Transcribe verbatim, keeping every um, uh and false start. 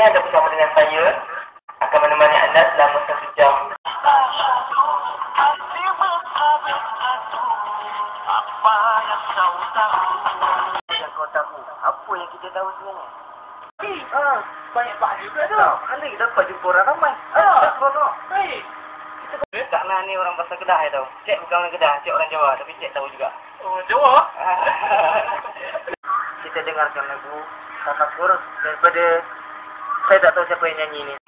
Selanjutnya Anda bersama dengan saya akan menemani anda selama satu jam. Apa yang kau tahu? Yang kau tahu apa yang kita tahu sebenarnya? Hei, ah, banyak pak juga tu. Anda kita dapat jumpa orang ramai. Ah, kono. Hei, kita taklah ni orang bahasa Kedah tau. Cik bukan orang Kedah, cik orang Jawa, tapi cik tahu juga. Oh, Jawa. Kita dengarkan lagu Tafakur daripada saya tak tahu siapa yang nyanyi ini.